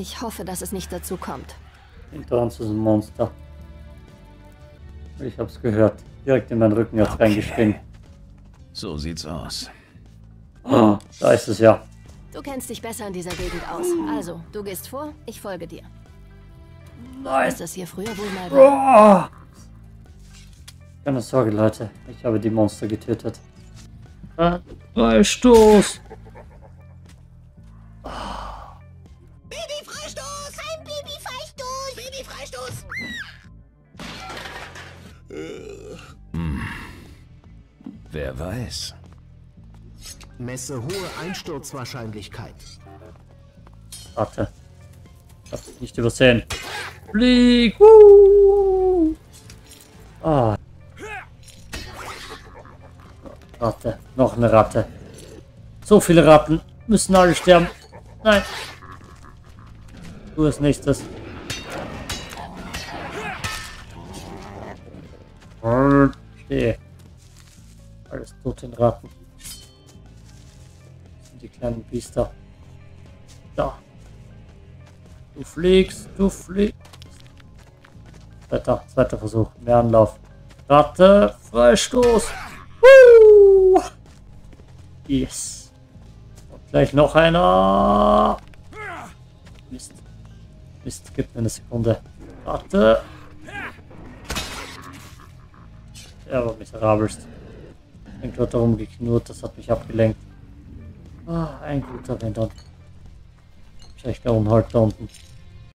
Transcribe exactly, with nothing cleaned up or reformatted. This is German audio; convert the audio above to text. Ich hoffe, dass es nicht dazu kommt. Hinter uns ist ein Monster. Ich hab's gehört. Direkt in meinen Rücken hat's okay. reingeschwingt. So sieht's aus. Oh, da ist es ja. Du kennst dich besser in dieser Gegend aus. Also, du gehst vor, ich folge dir. Nein. Ist das hier früher wohl mal war? Oh. Keine Sorge, Leute. Ich habe die Monster getötet. Rattenfreistoß! Oh. Babyfreistoß! Ein Babyfreistoß! Babyfreistoß! Hm. Wer weiß. Messe hohe Einsturzwahrscheinlichkeit. Warte. Hab's nicht übersehen. Flieg! Uh. Oh. Ratte. Noch eine Ratte. So viele Ratten. Müssen alle sterben. Nein. Du als nächstes. Okay. Alles tot in Ratten. Die kleinen Biester. Da. Du fliegst, du fliegst. Zweiter, zweiter Versuch. Mehr Anlauf. Ratte, Freistoß. Woo! Yes. Und gleich noch einer. Mist. Mist, gib mir eine Sekunde. Ratte. Er war miserabelst. Ein Klotter rumgeknurrt, das hat mich abgelenkt. Ah, ein guter Wendon. Vielleicht da unten, halt da unten.